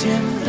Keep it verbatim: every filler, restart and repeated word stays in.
siempre.